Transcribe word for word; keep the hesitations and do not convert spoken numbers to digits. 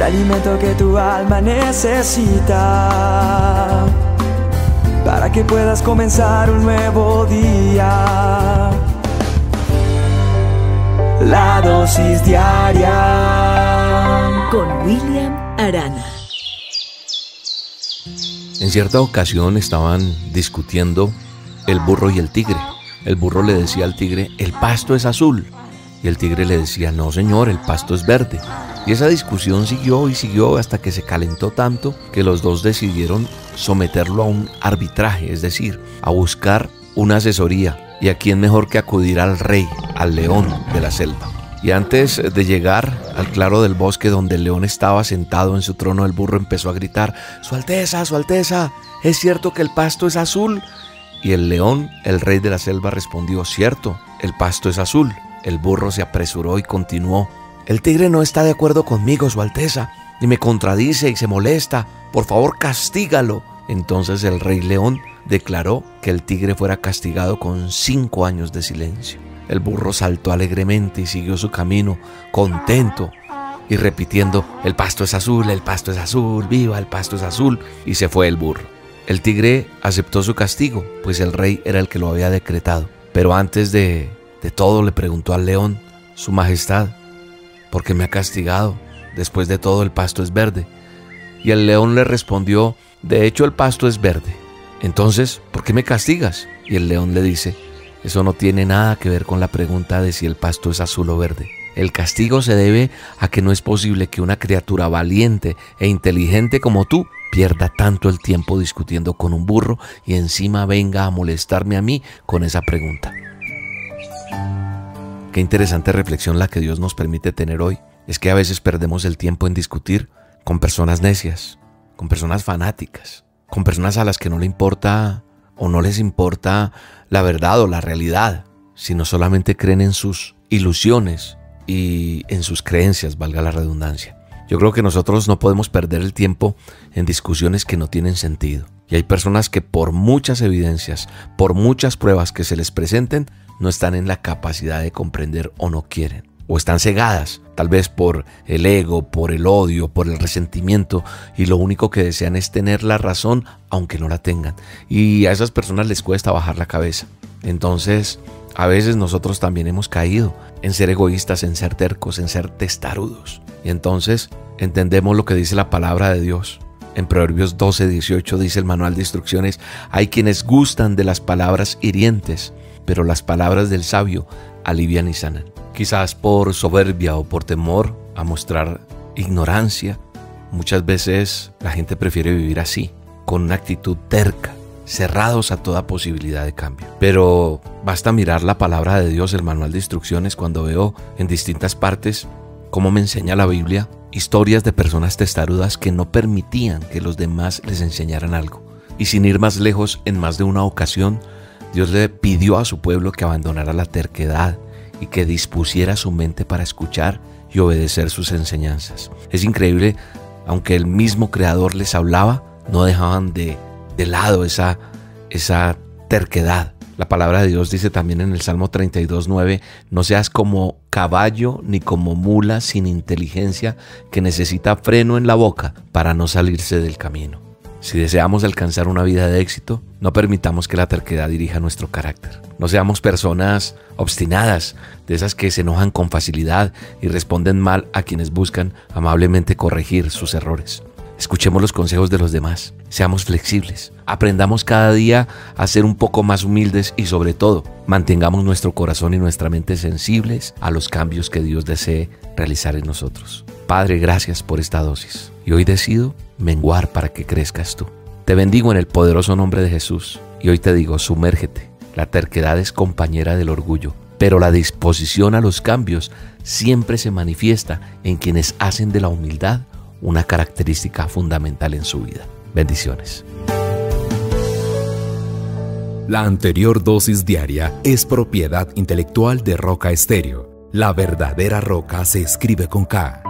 el alimento que tu alma necesita para que puedas comenzar un nuevo día. La dosis diaria con William Arana. En cierta ocasión estaban discutiendo el burro y el tigre. El burro le decía al tigre: el pasto es azul. Y el tigre le decía: no señor, el pasto es verde. Y esa discusión siguió y siguió hasta que se calentó tanto que los dos decidieron someterlo a un arbitraje, es decir, a buscar una asesoría. ¿Y a quién mejor que acudir al rey, al león de la selva? Y antes de llegar al claro del bosque donde el león estaba sentado en su trono, el burro empezó a gritar: ¡Su Alteza, Su Alteza! ¿Es cierto que el pasto es azul? Y el león, el rey de la selva, respondió: cierto, el pasto es azul. El burro se apresuró y continuó: el tigre no está de acuerdo conmigo, Su Alteza, y me contradice y se molesta. Por favor, castígalo. Entonces el rey león declaró que el tigre fuera castigado con cinco años de silencio. El burro saltó alegremente y siguió su camino, contento y repitiendo: el pasto es azul, el pasto es azul, viva el pasto es azul. Y se fue el burro. El tigre aceptó su castigo, pues el rey era el que lo había decretado. Pero antes de, de todo le preguntó al león: Su Majestad, ¿por qué me ha castigado? Después de todo, el pasto es verde. Y el león le respondió: de hecho, el pasto es verde. Entonces, ¿por qué me castigas? Y el león le dice: eso no tiene nada que ver con la pregunta de si el pasto es azul o verde. El castigo se debe a que no es posible que una criatura valiente e inteligente como tú pierda tanto el tiempo discutiendo con un burro y encima venga a molestarme a mí con esa pregunta. Qué interesante reflexión la que Dios nos permite tener hoy. Es que a veces perdemos el tiempo en discutir con personas necias, con personas fanáticas, con personas a las que no le importa o no les importa la verdad o la realidad, sino solamente creen en sus ilusiones y en sus creencias, valga la redundancia. Yo creo que nosotros no podemos perder el tiempo en discusiones que no tienen sentido. Y hay personas que por muchas evidencias, por muchas pruebas que se les presenten, no están en la capacidad de comprender o no quieren. O están cegadas, tal vez por el ego, por el odio, por el resentimiento, y lo único que desean es tener la razón, aunque no la tengan. Y a esas personas les cuesta bajar la cabeza. Entonces, a veces nosotros también hemos caído en ser egoístas, en ser tercos, en ser testarudos. Y entonces, entendemos lo que dice la palabra de Dios. En Proverbios doce, dieciocho dice el manual de instrucciones: hay quienes gustan de las palabras hirientes, pero las palabras del sabio alivian y sanan. Quizás por soberbia o por temor a mostrar ignorancia, muchas veces la gente prefiere vivir así, con una actitud terca, cerrados a toda posibilidad de cambio. Pero basta mirar la palabra de Dios, el manual de instrucciones, cuando veo en distintas partes cómo me enseña la Biblia historias de personas testarudas que no permitían que los demás les enseñaran algo. Y sin ir más lejos, en más de una ocasión, Dios le pidió a su pueblo que abandonara la terquedad y que dispusiera su mente para escuchar y obedecer sus enseñanzas. Es increíble, aunque el mismo Creador les hablaba, no dejaban de, de lado esa, esa terquedad. La palabra de Dios dice también en el Salmo treinta y dos, nueve, no seas como caballo ni como mula sin inteligencia que necesita freno en la boca para no salirse del camino. Si deseamos alcanzar una vida de éxito, no permitamos que la terquedad dirija nuestro carácter. No seamos personas obstinadas, de esas que se enojan con facilidad y responden mal a quienes buscan amablemente corregir sus errores. Escuchemos los consejos de los demás, seamos flexibles, aprendamos cada día a ser un poco más humildes y sobre todo, mantengamos nuestro corazón y nuestra mente sensibles a los cambios que Dios desee realizar en nosotros. Padre, gracias por esta dosis y hoy decido menguar para que crezcas tú. Te bendigo en el poderoso nombre de Jesús y hoy te digo, sumérgete. La terquedad es compañera del orgullo, pero la disposición a los cambios siempre se manifiesta en quienes hacen de la humildad una característica fundamental en su vida. Bendiciones. La anterior dosis diaria es propiedad intelectual de Roca Estéreo. La verdadera Roca se escribe con K.